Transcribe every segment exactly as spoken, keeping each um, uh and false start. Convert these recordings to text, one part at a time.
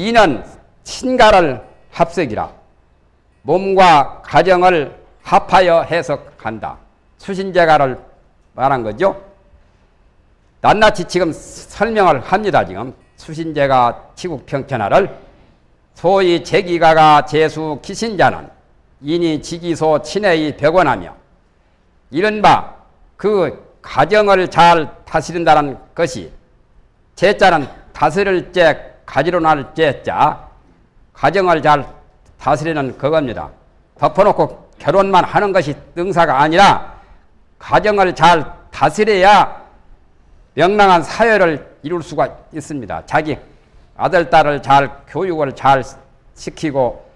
이는 신가를 합색이라 몸과 가정을 합하여 해석한다. 수신제가를 말한 거죠. 낱낱이 지금 설명을 합니다. 지금 수신제가 치국평천하를 소위 제기가가 제수 기신자는 인이 지기소 친애의 벽원하며 이른바 그 가정을 잘 다스린다는 것이 제자는 다스릴 제 가지로 날 제자 가정을 잘 다스리는 그겁니다. 덮어놓고 결혼만 하는 것이 능사가 아니라 가정을 잘 다스려야 명랑한 사회를 이룰 수가 있습니다. 자기 아들, 딸을 잘 교육을 잘 시키고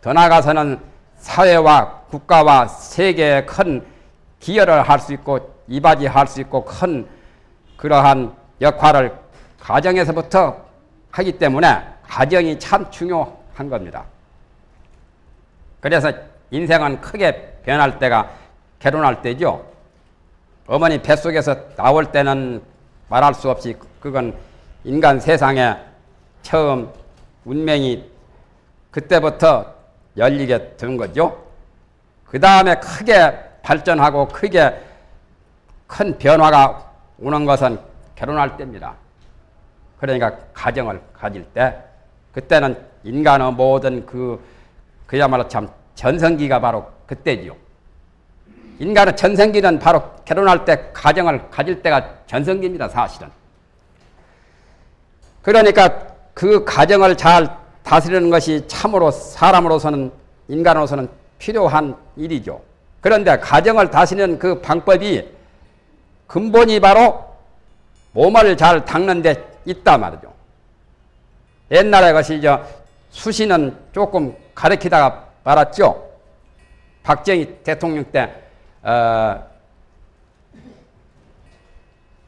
더 나아가서는 사회와 국가와 세계에 큰 기여를 할 수 있고 이바지할 수 있고 큰 그러한 역할을 가정에서부터 하기 때문에 가정이 참 중요한 겁니다. 그래서 인생은 크게 변할 때가 결혼할 때죠. 어머니 뱃속에서 나올 때는 말할 수 없이 그건 인간 세상에 처음 운명이 그때부터 열리게 된 거죠. 그 다음에 크게 발전하고 크게 큰 변화가 오는 것은 결혼할 때입니다. 그러니까 가정을 가질 때 그때는 인간의 모든 그 그야말로 참 전성기가 바로 그때지요. 인간의 전성기는 바로 결혼할 때 가정을 가질 때가 전성기입니다. 사실은. 그러니까 그 가정을 잘 다스리는 것이 참으로 사람으로서는 인간으로서는 필요한 일이죠. 그런데 가정을 다스리는 그 방법이 근본이 바로 몸을 잘 닦는 데 있다 말이죠. 옛날에 것이 이제 수시는 조금 가르치다가 말았죠. 박정희 대통령 때 어,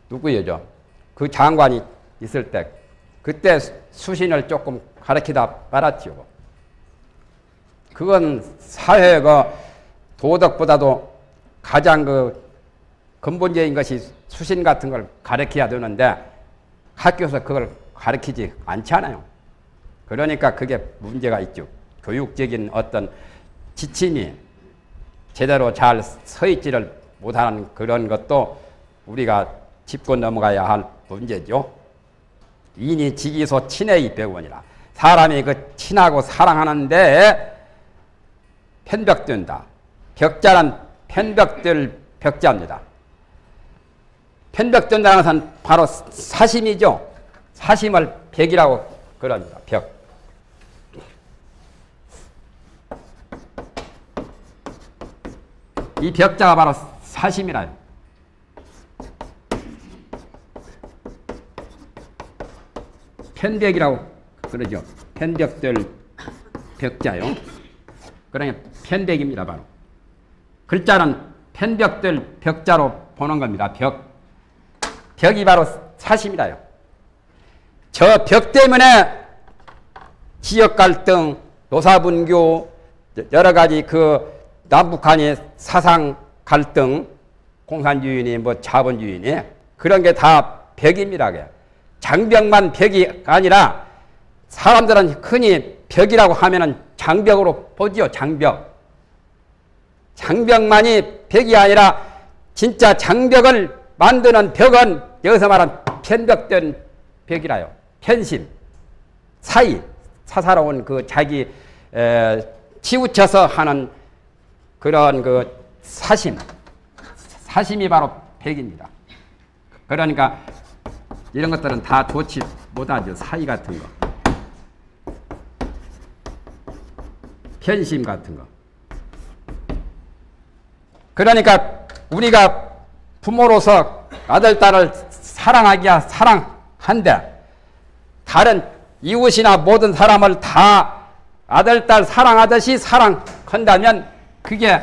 누구였죠? 그 장관이 있을 때 그때 수신을 조금 가르치다 말았지요. 그건 사회의 그 도덕보다도 가장 그 근본적인 것이 수신 같은 걸 가르쳐야 되는데 학교에서 그걸 가르치지 않잖아요. 그러니까 그게 문제가 있죠. 교육적인 어떤 지침이 제대로 잘 서 있지를 못하는 그런 것도 우리가 짚고 넘어가야 할 문제죠. 인이 지기소 친애의 백원이라 사람이 그 친하고 사랑하는 데에 편벽된다. 벽자는 편벽될 벽자입니다. 편벽된다는 것은 바로 사심이죠. 사심을 벽이라고 그럽니다. 벽. 이 벽자가 바로 사심이라요. 편벽이라고 그러죠. 편벽들 벽자요. 그러니까 편벽입니다. 바로. 글자는 편벽들 벽자로 보는 겁니다. 벽. 벽이 바로 사심이라요. 저 벽 때문에 지역 갈등, 노사분교, 여러 가지 그 남북한의 사상 갈등, 공산주의니 뭐 자본주의니 그런 게 다 벽입니다. 장벽만 벽이 아니라 사람들은 흔히 벽이라고 하면은 장벽으로 보지요. 장벽. 장벽만이 벽이 아니라 진짜 장벽을 만드는 벽은 여기서 말한 편벽된 벽이라요. 편심, 사이, 사사로운 그 자기 에, 치우쳐서 하는 그런 그 사심, 사심이 바로 벽입니다. 그러니까 이런 것들은 다 좋지 못하죠. 사이 같은 거, 편심 같은 거. 그러니까 우리가 부모로서 아들, 딸을 사랑하기야 사랑한데 다른 이웃이나 모든 사람을 다 아들, 딸 사랑하듯이 사랑한다면 그게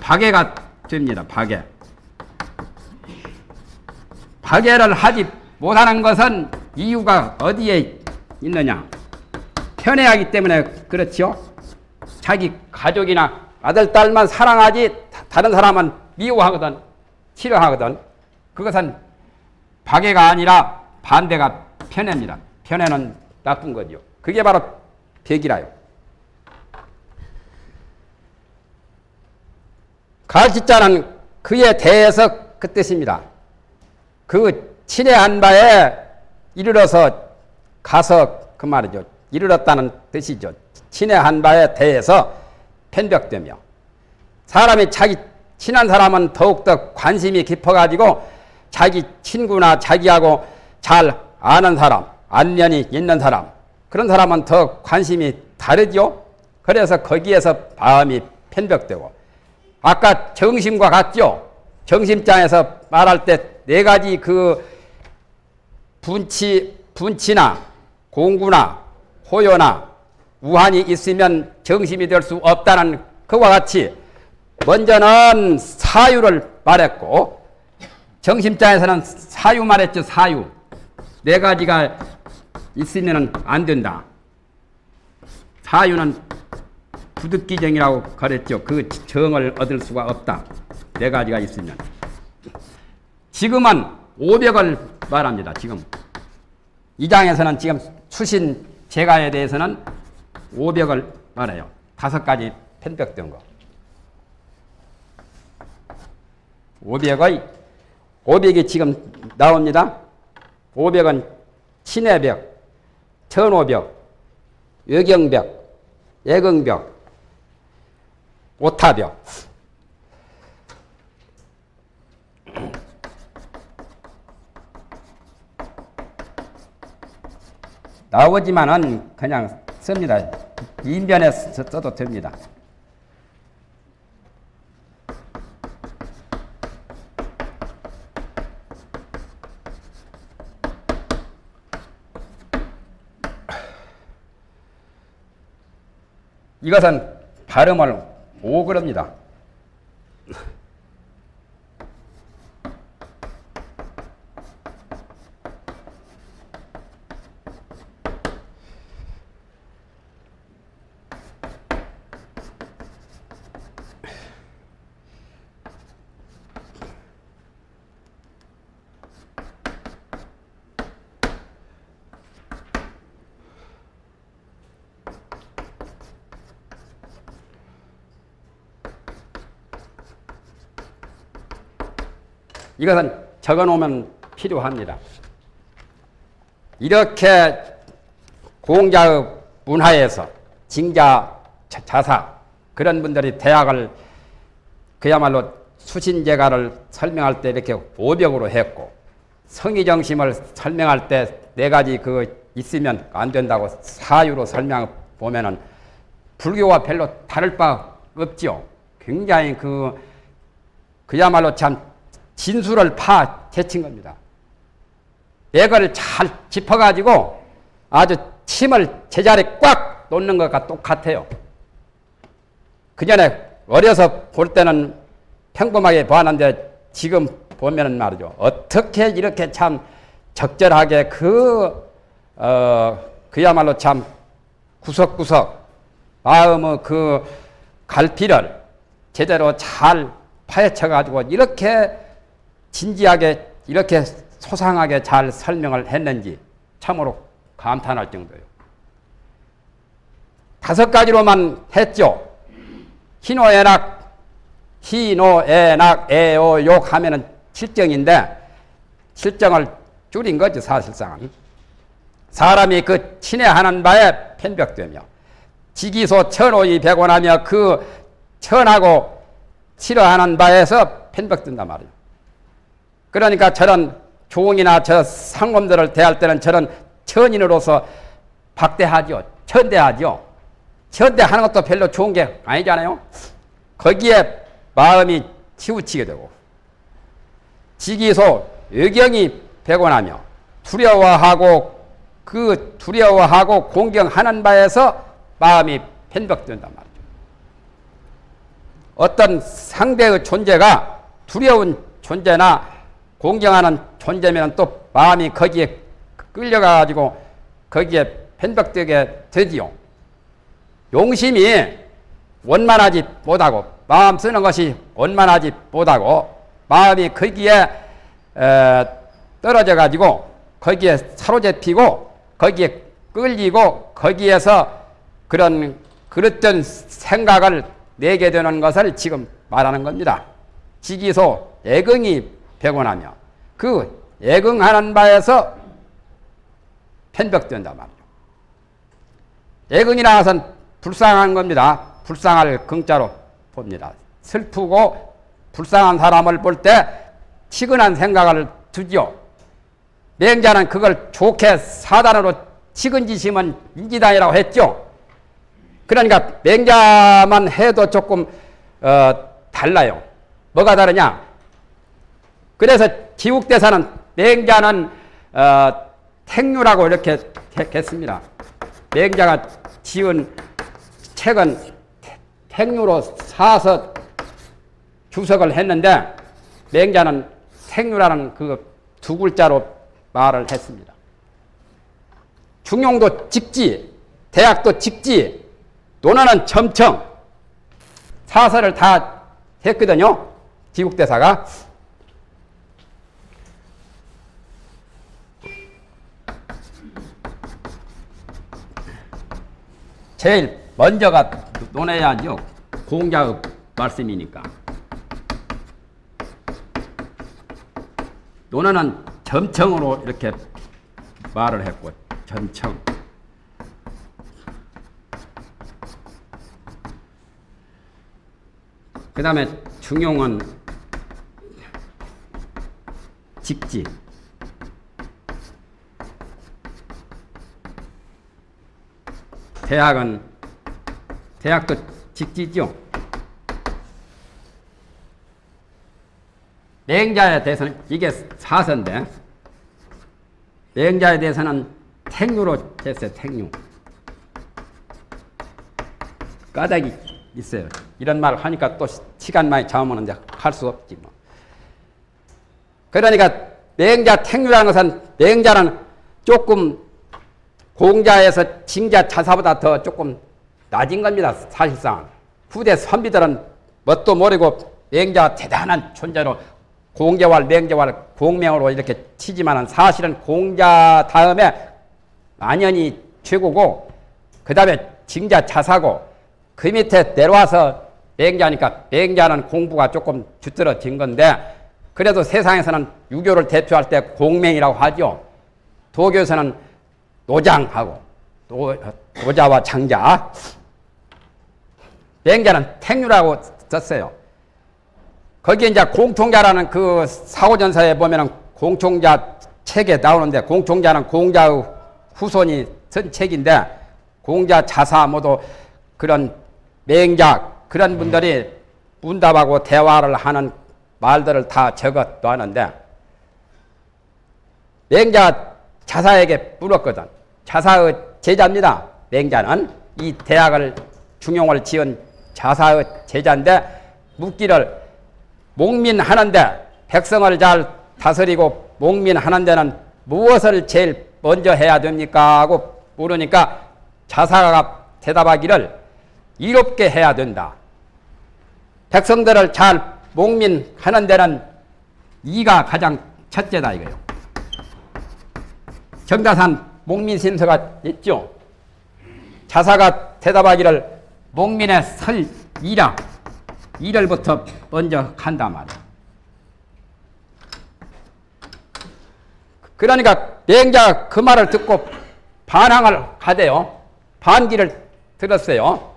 박애가 됩니다. 박애. 박애를 하지 못하는 것은 이유가 어디에 있느냐. 편애하기 때문에 그렇죠. 자기 가족이나 아들, 딸만 사랑하지 다른 사람은 미워하거든, 싫어하거든. 그것은 박애가 아니라 반대가 편애입니다. 편애는 나쁜 거죠. 그게 바로 벽이라요. 가르치자는 그에 대해서 그 뜻입니다. 그 친애한 바에 이르러서 가서 그 말이죠. 이르렀다는 뜻이죠. 친애한 바에 대해서 편벽되며, 사람이 자기 친한 사람은 더욱더 관심이 깊어가지고 자기 친구나 자기하고 잘 아는 사람, 안면이 있는 사람, 그런 사람은 더 관심이 다르죠. 그래서 거기에서 마음이 편벽되고, 아까 정심과 같죠. 정심장에서 말할 때 네 가지 그 분치, 분치나 공구나 호요나 우한이 있으면 정심이 될 수 없다는 그와 같이, 먼저는 사유를 말했고, 정심장에서는 사유 말했죠. 사유. 네 가지가 있으면 안 된다. 사유는 부득기정이라고 그랬죠. 그 정을 얻을 수가 없다. 네 가지가 있으면. 지금은 오백을 말합니다. 지금. 이 장에서는 지금 수신 제가에 대해서는 오백을 말해요. 다섯 가지 편벽된 거. 오백의, 오백이 지금 나옵니다. 오백은 친애벽, 천오벽, 외경벽, 예경벽, 오타벽. 나오지만은 그냥 씁니다. 인변에 써도 됩니다. 이것은 발음을 오그럽니다. 이것은 적어놓으면 필요합니다. 이렇게 공자의 문화에서 징자, 자사 그런 분들이 대학을 그야말로 수신제가를 설명할 때 이렇게 오벽으로 했고, 성의정심을 설명할 때 네 가지 그 있으면 안 된다고 사유로 설명 보면은 불교와 별로 다를 바 없지요. 굉장히 그 그야말로 참 진술을 파헤친 겁니다. 맥을 잘 짚어가지고 아주 침을 제자리에 꽉 놓는 것과 똑같아요. 그 전에 어려서 볼 때는 평범하게 봤는데 지금 보면은 말이죠. 어떻게 이렇게 참 적절하게 그, 어, 그야말로 참 구석구석 마음의 그 갈피를 제대로 잘 파헤쳐가지고 이렇게 진지하게 이렇게 소상하게 잘 설명을 했는지 참으로 감탄할 정도예요. 다섯 가지로만 했죠. 희노애락, 희노애락, 애오욕 하면은 칠정인데 칠정을 줄인 거죠, 사실상은. 사람이 그 친애하는 바에 편벽되며, 지기소 천오이 백원하며 그 천하고 싫어하는 바에서 편벽된단 말이에요. 그러니까 저런 종이나 저 상검들을 대할 때는 저런 천인으로서 박대하죠. 천대하죠. 천대하는 것도 별로 좋은 게 아니잖아요. 거기에 마음이 치우치게 되고, 지기소 의경이 백원하며 두려워하고 그 두려워하고 공경하는 바에서 마음이 편벽된단 말이죠. 어떤 상대의 존재가 두려운 존재나 공경하는 존재면 또 마음이 거기에 끌려가가지고 거기에 편벽되게 되지요. 용심이 원만하지 못하고, 마음 쓰는 것이 원만하지 못하고, 마음이 거기에 떨어져가지고 거기에 사로잡히고 거기에 끌리고 거기에서 그런 그릇된 생각을 내게 되는 것을 지금 말하는 겁니다. 지기소 애긍이 배곤하며 그 애긍하는 바에서 편벽된단 말이죠. 애긍이라는 것은 불쌍한 겁니다. 불쌍할 긍자로 봅니다. 슬프고 불쌍한 사람을 볼 때 치근한 생각을 두지요. 맹자는 그걸 좋게 사단으로 치근지심은 인지단이라고 했죠. 그러니까 맹자만 해도 조금 어, 달라요. 뭐가 다르냐? 그래서 기욱대사는 맹자는 어, 택류라고 이렇게 했습니다. 맹자가 지은 책은 택류로 사서 주석을 했는데 맹자는 택류라는 그 두 글자로 말을 했습니다. 중용도 직지, 대학도 직지, 논어는 점청, 사설을 다 했거든요. 기국대사가. 제일 먼저가 논해야죠. 공자의 말씀이니까. 논어는 점청으로 이렇게 말을 했고, 점청. 그 다음에 중용은 직지. 대학은, 대학도 직지죠. 맹자에 대해서는 이게 사서인데, 맹자에 대해서는 택류로 됐어요. 택류. 까닭이 있어요. 이런 말 하니까 또 시간 많이 잡으면 할 수 없지 뭐. 그러니까 맹자 택류라는 것은 맹자는 조금 공자에서 징자 자사보다 더 조금 낮은 겁니다. 사실상. 후대 선비들은 뭣도 모르고 맹자가 대단한 존재로 공자왈, 맹자왈, 공명으로 이렇게 치지만 사실은 공자 다음에 만연이 최고고 그 다음에 징자 자사고 그 밑에 내려와서 맹자니까 맹자는 공부가 조금 뒤떨어진 건데 그래도 세상에서는 유교를 대표할 때 공명이라고 하죠. 도교에서는 노장하고 노, 노자와 장자. 맹자는 택류라고 썼어요. 거기에 이제 공통자라는 그 사고전서에 보면은 공통자 책에 나오는데 공통자는 공자의 후손이 쓴 책인데 공자 자사 모두 그런 맹자 그런 분들이 문답하고 대화를 하는 말들을 다 적어 놨는데 맹자 자사에게 물었거든. 자사의 제자입니다. 맹자는 이 대학을 중용을 지은 자사의 제자인데 묻기를 목민하는데 백성을 잘 다스리고 목민하는 데는 무엇을 제일 먼저 해야 됩니까? 하고 물으니까 자사가 대답하기를 이롭게 해야 된다. 백성들을 잘 목민하는 데는 이가 가장 첫째다 이거예요. 정자산 목민심서가 있죠. 자사가 대답하기를 목민의 설 이라. 일월부터 먼저 간단 말이야. 그러니까 맹자가 그 말을 듣고 반항을 하대요. 반기를 들었어요.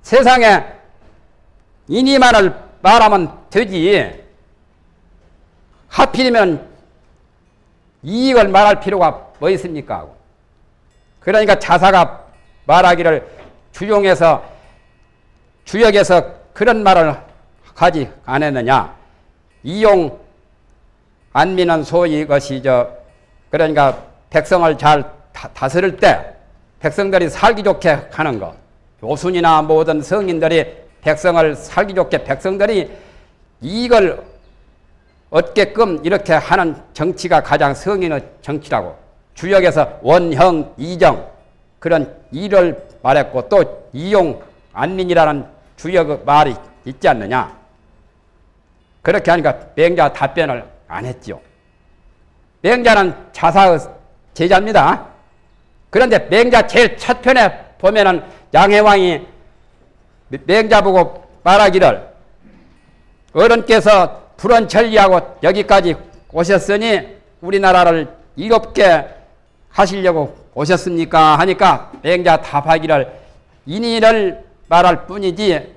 세상에 이니만을 말하면 되지. 하필이면 이익을 말할 필요가 뭐 있습니까? 하고. 그러니까 자사가 말하기를 주용해서 주역에서 그런 말을 하지 않았느냐. 이용 안미는 소위 것이 저 그러니까 백성을 잘 다, 다스릴 때 백성들이 살기 좋게 하는 것. 교순이나 모든 성인들이 백성을 살기 좋게 백성들이 이익을 얻게끔 이렇게 하는 정치가 가장 성인의 정치라고. 주역에서 원형, 이정 그런 일을 말했고 또 이용 안민이라는 주역의 말이 있지 않느냐. 그렇게 하니까 맹자가 답변을 안 했지요. 맹자는 자사의 제자입니다. 그런데 맹자 제일 첫 편에 보면은 양해왕이 맹자 보고 말하기를 어른께서 불언천리하고 여기까지 오셨으니 우리나라를 이롭게 하시려고 오셨습니까? 하니까 맹자 답하기를 인의를 말할 뿐이지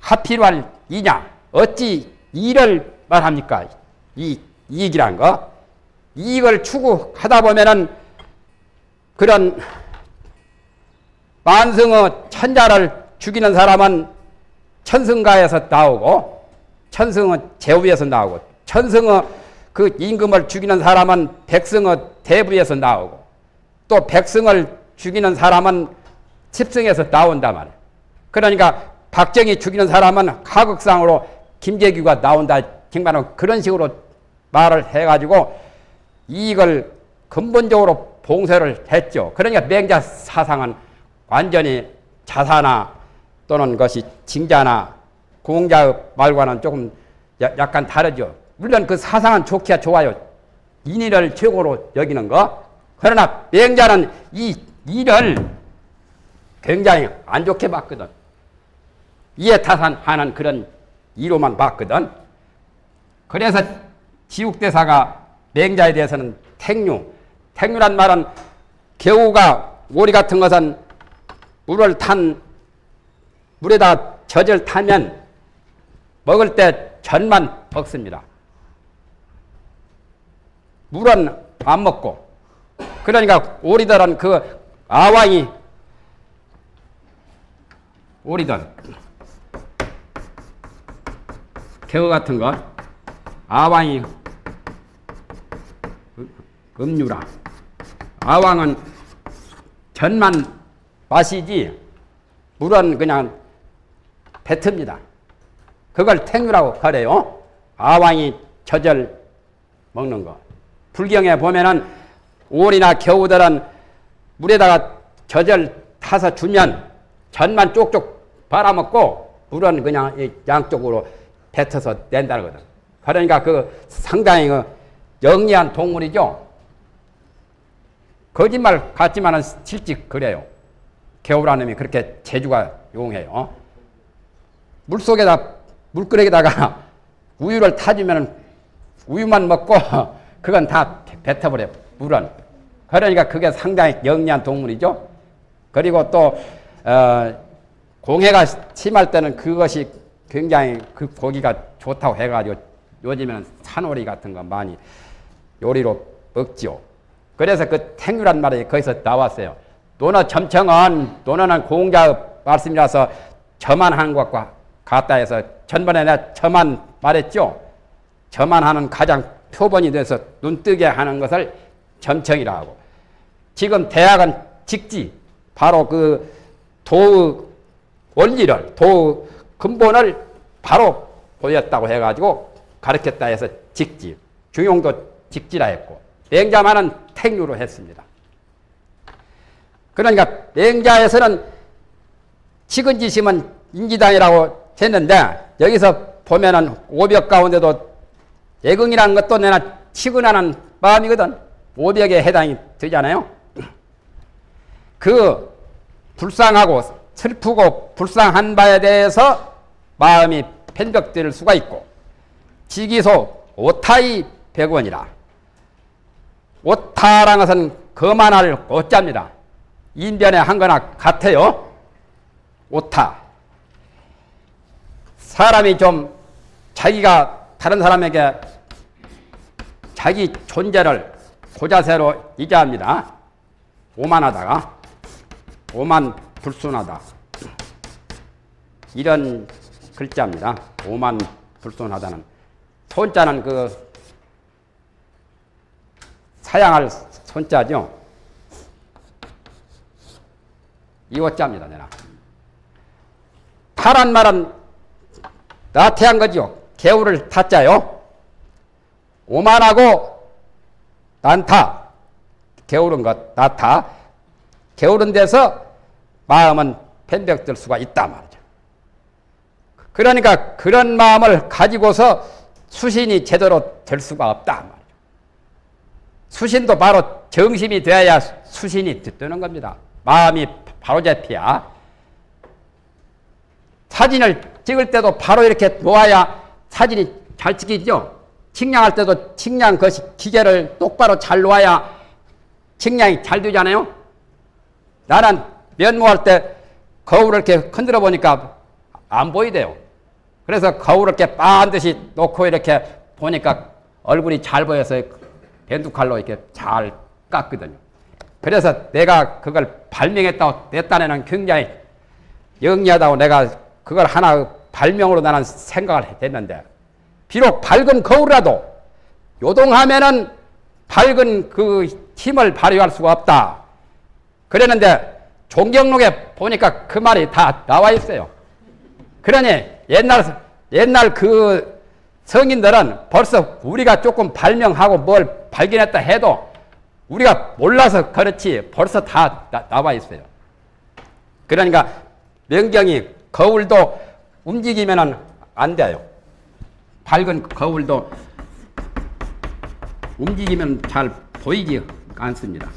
하필할 이냐, 어찌 이를 말합니까? 이, 이익이란 거. 이익을 추구하다 보면은 그런 만승의 천자를 죽이는 사람은 천승가에서 나오고 천승의 재우에서 나오고 천승의 그 임금을 죽이는 사람은 백승의 대부에서 나오고 또 백승을 죽이는 사람은 칩승에서 나온단 말이에요. 그러니까 박정희 죽이는 사람은 하극상으로 김재규가 나온다. 정말 그런 식으로 말을 해가지고 이익을 근본적으로 봉쇄를 했죠. 그러니까 맹자 사상은 완전히 자사나 또는 것이 징자나 공자의 말과는 조금 야, 약간 다르죠. 물론 그 사상은 좋기야 좋아요. 인의를 최고로 여기는 거. 그러나 맹자는 이 일을 굉장히 안 좋게 봤거든. 이해타산하는 그런 이로만 봤거든. 그래서 지욱대사가 맹자에 대해서는 택류, 택류란 말은 겨우가 오리 같은 것은 물을 탄 물에다 젖을 타면 먹을 때 젖만 먹습니다. 물은 안 먹고. 그러니까 오리들은 그 아왕이 오리들 개어 같은 것 아왕이 음유라. 아왕은 젖만 마시지 물은 그냥 뱉습니다. 그걸 택류라고 그래요. 아왕이 젖을 먹는 거. 불경에 보면은 오리나 겨우들은 물에다가 젖을 타서 주면 젖만 쪽쪽 빨아먹고 물은 그냥 양쪽으로 뱉어서 낸다는 거거든. 그러니까 그 상당히 그 영리한 동물이죠. 거짓말 같지만은 실직 그래요. 겨우라는 놈이 그렇게 재주가 용해요. 물속에다 물그릇에다가 우유를 타주면은 우유만 먹고 그건 다 뱉어버려요. 물은. 그러니까 그게 상당히 영리한 동물이죠. 그리고 또 어, 공해가 심할 때는 그것이 굉장히 그 고기가 좋다고 해가지고 요즘에는 산오리 같은 거 많이 요리로 먹지요. 그래서 그 택류란 말이 거기서 나왔어요. 논어 점청은 논어는 공자의 말씀이라서 저만 하는 것과 같다 해서 전번에 내가 저만 말했죠. 저만 하는 가장 표본이 돼서 눈뜨게 하는 것을 점청이라고 하고 지금 대학은 직지 바로 그 도의 원리를 도의 근본을 바로 보였다고 해가지고 가르쳤다 해서 직지 중용도 직지라 했고 맹자만은 택류로 했습니다. 그러니까 맹자에서는 측은지심은 인지당이라고 했는데 여기서 보면은 오벽 가운데도 애긍이라는 것도 내가 측은하는 마음이거든. 오벽에 해당이 되잖아요. 그 불쌍하고 슬프고 불쌍한 바에 대해서 마음이 편벽될 수가 있고 지기소 오타이 백원이라. 오타라는 것은 거만할 오자입니다. 인변에 한 거나 같아요. 오타. 사람이 좀 자기가 다른 사람에게 자기 존재를 고자세로 이자합니다. 오만하다가 오만 불순하다. 이런 글자입니다. 오만 불순하다는 손자는 그 사양할 손자죠. 이오자입니다. 내가 타란 말은 나태한 거죠. 개울을 타짜요. 오만하고 난타. 개울은 것 나타. 게으른 데서 마음은 편벽될 수가 있다 말이죠. 그러니까 그런 마음을 가지고서 수신이 제대로 될 수가 없다 말이죠. 수신도 바로 정심이 되어야 수신이 뜨는 겁니다. 마음이 바로 잡혀야. 사진을 찍을 때도 바로 이렇게 놓아야 사진이 잘 찍히죠. 측량할 때도 측량 그 기계를 똑바로 잘 놓아야 측량이 잘 되잖아요. 나는 면모할 때 거울을 이렇게 흔들어 보니까 안 보이대요. 그래서 거울을 이렇게 반드시 놓고 이렇게 보니까 얼굴이 잘 보여서 밴드칼로 이렇게 잘 깎거든요. 그래서 내가 그걸 발명했다고 내 딴에는 굉장히 영리하다고 내가 그걸 하나 발명으로 나는 생각을 했는데, 비록 밝은 거울이라도 요동하면은 밝은 그 힘을 발휘할 수가 없다. 그랬는데 존경록에 보니까 그 말이 다 나와 있어요. 그러니 옛날, 옛날 그 성인들은 벌써 우리가 조금 발명하고 뭘 발견했다 해도 우리가 몰라서 그렇지 벌써 다 나, 나와 있어요. 그러니까 명경이 거울도 움직이면 안 돼요. 밝은 거울도 움직이면 잘 보이지 않습니다.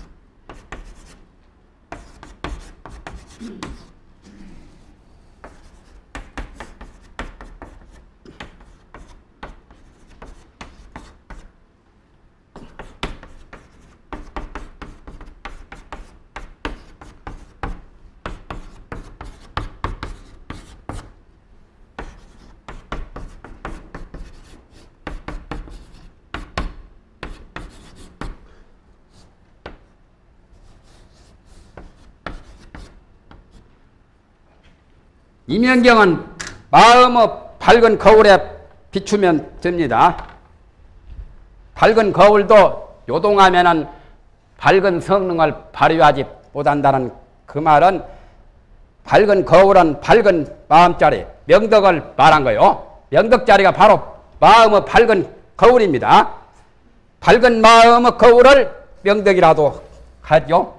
이면경은 마음의 밝은 거울에 비추면 됩니다. 밝은 거울도 요동하면은 밝은 성능을 발휘하지 못한다는 그 말은, 밝은 거울은 밝은 마음자리, 명덕을 말한 거예요. 명덕자리가 바로 마음의 밝은 거울입니다. 밝은 마음의 거울을 명덕이라도 하죠.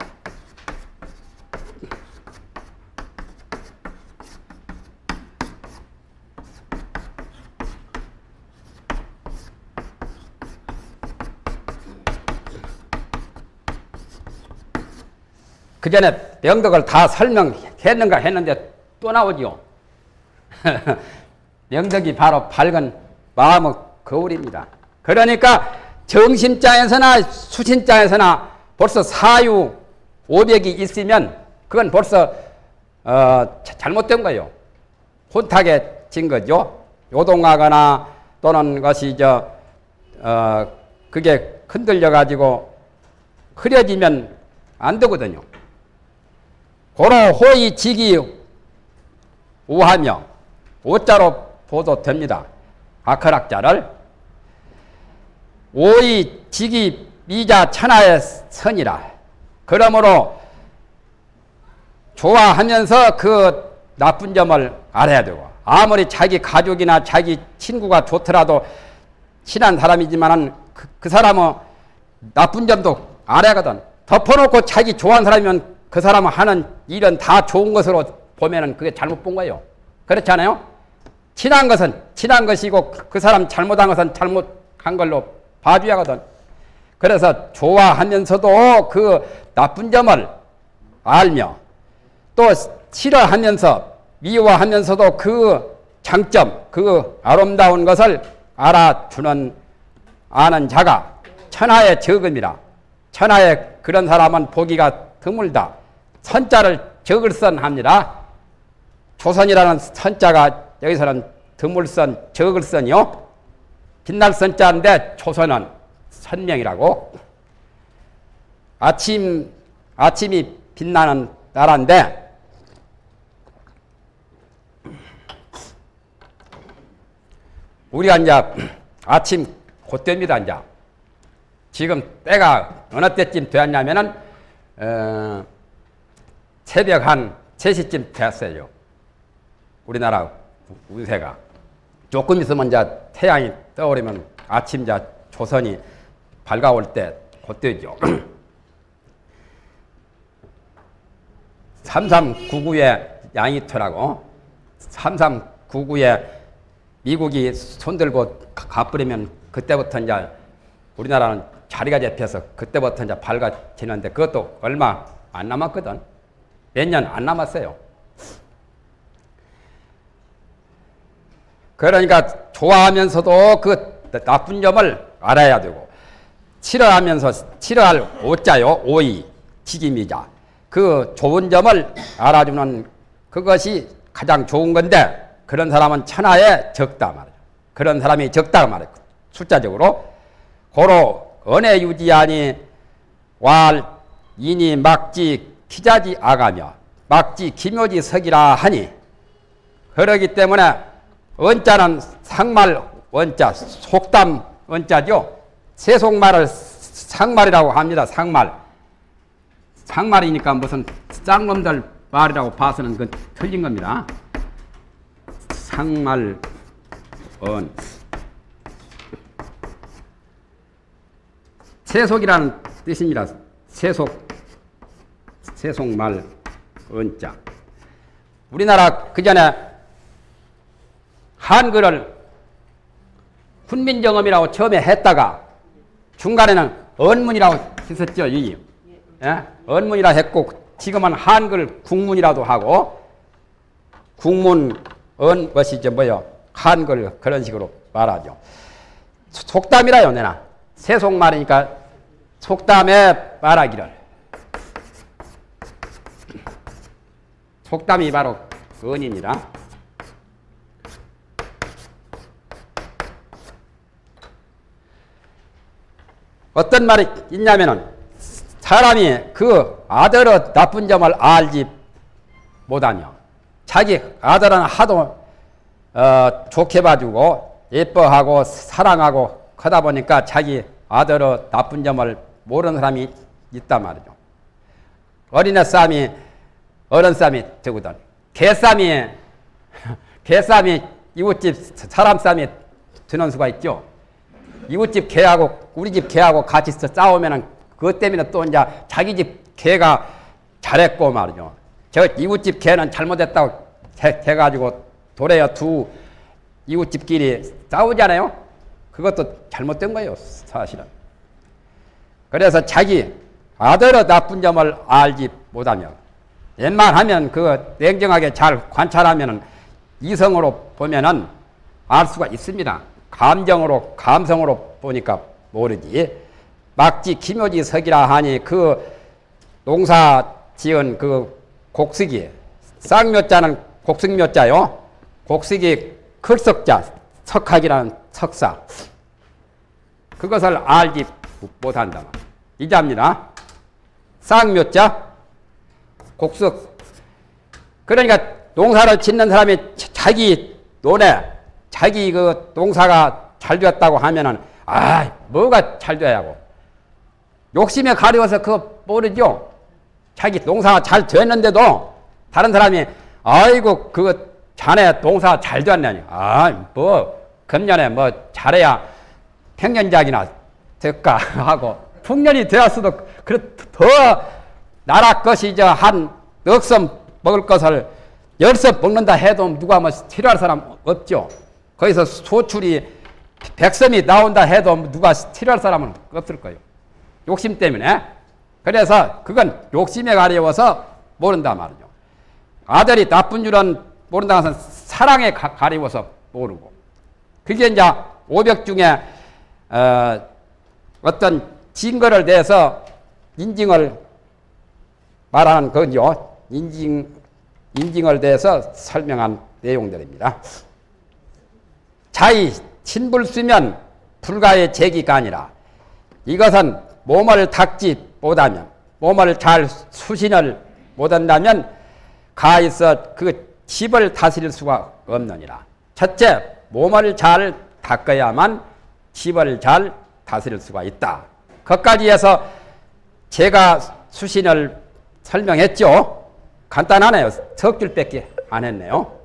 그 전에 명덕을 다 설명했는가 했는데 또 나오지요. 명덕이 바로 밝은 마음의 거울입니다. 그러니까 정심장에서나 수신장에서나 벌써 사유 오백이 있으면 그건 벌써 어, 잘못된 거예요. 혼탁에 진 거죠. 요동하거나 또는 것이 저, 어, 그게 흔들려 가지고 흐려지면 안 되거든요. 고로 호의 직이 우하며, 오자로 보도 됩니다. 아크락자를 오의 직이 미자 천하의 선이라. 그러므로 좋아하면서 그 나쁜 점을 알아야 되고, 아무리 자기 가족이나 자기 친구가 좋더라도 친한 사람이지만 그, 그 사람은 나쁜 점도 알아야거든. 덮어놓고 자기 좋아하는 사람이면 그 사람은 하는 일은 다 좋은 것으로 보면은 그게 잘못 본 거예요. 그렇지 않아요? 친한 것은 친한 것이고 그 사람 잘못한 것은 잘못한 걸로 봐줘야 하거든. 그래서 좋아하면서도 그 나쁜 점을 알며, 또 싫어하면서 미워하면서도 그 장점, 그 아름다운 것을 알아주는 아는 자가 천하의 적음이라. 천하의 그런 사람은 보기가 드물다. 선자를 적을선 합니다. 조선이라는 선자가 여기서는 드물선, 적을선이요. 빛날 선자인데 조선은 선명이라고. 아침, 아침이 빛나는 나라인데 우리가 이제 아침 곧 됩니다. 이제 지금 때가 어느 때쯤 되었냐면은 어, 새벽 한 세 시쯤 됐어요. 우리나라 운세가. 조금 있으면 이제 태양이 떠오르면 아침 이제 조선이 밝아올 때 곧되죠. 삼삼구구의 양이토라고, 삼삼구구에 미국이 손들고 가버리면 그때부터 이제 우리나라는 자리가 잡혀서 그때부터 이제 밝아지는데 그것도 얼마 안 남았거든. 몇 년 안 남았어요. 그러니까 좋아하면서도 그 나쁜 점을 알아야 되고, 치료하면서 치료할 오자요, 오이, 지김이자. 그 좋은 점을 알아주는 그것이 가장 좋은 건데, 그런 사람은 천하에 적다 말이야. 그런 사람이 적다 말이야. 숫자적으로. 고로 은혜 유지하니 왈 이니 막지 키자지 아가며 막지 기묘지 석이라 하니, 그러기 때문에 원자는 상말 원자, 속담 원자죠. 세속말을 상말이라고 합니다. 상말. 상말이니까 무슨 쌍놈들 말이라고 봐서는 그건 틀린 겁니다. 상말 원. 세속이라는 뜻입니다. 세속, 세속말, 언자. 우리나라 그전에 한글을 훈민정음이라고 처음에 했다가 중간에는 언문이라고 했었죠. 이. 예? 언문이라 했고, 지금은 한글 국문이라도 하고, 국문, 언, 것이죠. 뭐요? 한글, 그런 식으로 말하죠. 속담이라요, 내나. 세속말이니까 속담에 말하기를. 속담이 바로 언입니다. 어떤 말이 있냐면은, 사람이 그 아들의 나쁜 점을 알지 못하며, 자기 아들은 하도 어, 좋게 봐주고 예뻐하고 사랑하고 하다 보니까 자기 아들의 나쁜 점을 모르는 사람이 있단 말이죠. 어린애 쌈이 어른 쌈이 되거든. 개쌈이 개쌈이 이웃집 사람 쌈이 드는 수가 있죠. 이웃집 개하고 우리 집 개하고 같이 싸우면은 그것 때문에 또 이제 자기 집 개가 잘했고 말이죠. 저 이웃집 개는 잘못했다고 해가지고 도래야 두 이웃집끼리 싸우잖아요. 그것도 잘못된 거예요, 사실은. 그래서 자기 아들의 나쁜 점을 알지 못하며, 웬만하면 그 냉정하게 잘 관찰하면은 이성으로 보면은 알 수가 있습니다. 감정으로, 감성으로 보니까 모르지. 막지 기묘지 석이라 하니, 그 농사 지은 그 곡식이, 쌍묘자는 곡식묘자요. 곡식이 클석자, 석학이라는 석사. 그것을 알지 못한다. 이자입니다. 쌍묘자, 곡식. 그러니까 농사를 짓는 사람이 자기 논에, 자기 그 농사가 잘 되었다고 하면은, 아, 뭐가 잘 돼야 하고. 욕심에 가려워서 그거 모르죠. 자기 농사가 잘 됐는데도 다른 사람이, 아이고, 그거 자네 농사 잘 됐냐니. 아, 뭐, 금년에 뭐 잘해야 평년작이나 될까 하고, 풍년이 되었어도 그래 더 나라 것이 저 한 넉 섬 먹을 것을 열 섬 먹는다 해도 누가 뭐 싫어할 사람 없죠. 거기서 소출이 백 섬이 나온다 해도 누가 싫어할 사람은 없을 거예요. 욕심 때문에. 그래서 그건 욕심에 가려워서 모른다 말이죠. 아들이 나쁜 줄은 모른다는 것은 사랑에 가, 가려워서 모르고. 그게 이제 오백 중에 어, 어떤 증거를 대해서 인증을 말하는 거죠. 인증, 인증을 대해서 설명한 내용들입니다. 자의 친불수면 불가의 제기가 아니라, 이것은 몸을 닦지 못하면, 몸을 잘 수신을 못한다면 가에서 그 집을 다스릴 수가 없느니라. 첫째, 몸을 잘 닦아야만 집을 잘 다스릴 수가 있다. 거기까지 해서 제가 수신을 설명했죠. 간단하네요. 석 줄밖에 안 했네요.